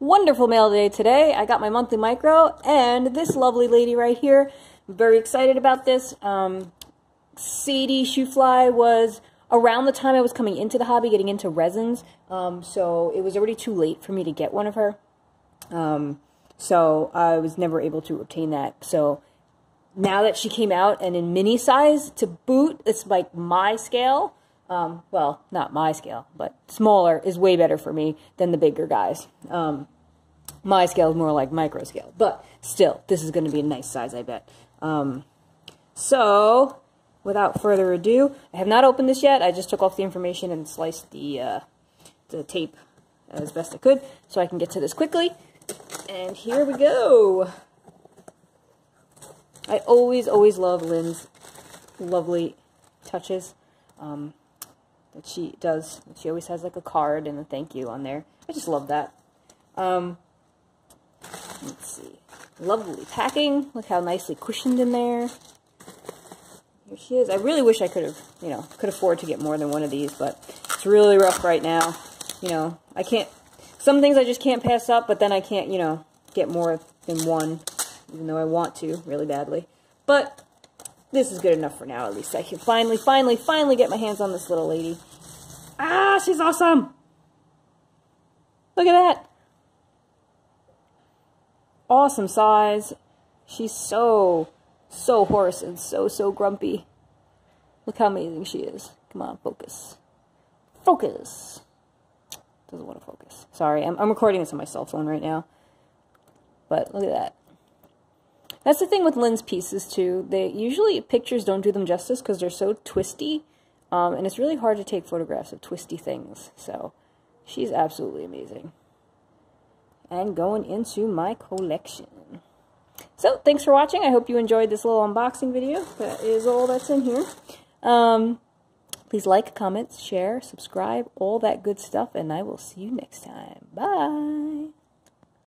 Wonderful mail day today. I got my monthly micro and this lovely lady right here. I'm very excited about this. Sadie Shoofly was around the time I was coming into the hobby, getting into resins. So it was already too late for me to get one of her. So I was never able to obtain that. So now that she came out and in mini size to boot, it's like my scale. Well, not my scale, but smaller is way better for me than the bigger guys. My scale is more like micro scale, but still, this is going to be a nice size, I bet. So, without further ado, I have not opened this yet. I just took off the information and sliced the tape as best I could so I can get to this quickly. And here we go. I always love Lynn's lovely touches. That she does. She always has like a card and a thank you on there. I just love that. Let's see. Lovely packing. Look how nicely cushioned in there. Here she is. I really wish I could have, you know, could afford to get more than one of these, but it's really rough right now. You know, I can't, some things I just can't pass up, but then I can't, you know, get more than one, even though I want to really badly. But this is good enough for now, at least. I can finally get my hands on this little lady. Ah, she's awesome! Look at that! Awesome size. She's so hoarse and so grumpy. Look how amazing she is. Come on, focus. Focus! Doesn't want to focus. Sorry, I'm recording this on my cell phone right now. But look at that. That's the thing with Lynn's pieces, too. They usually, pictures don't do them justice because they're so twisty, and it's really hard to take photographs of twisty things. So, she's absolutely amazing. And going into my collection. So, thanks for watching. I hope you enjoyed this little unboxing video. That is all that's in here. Please like, comment, share, subscribe, all that good stuff, and I will see you next time. Bye!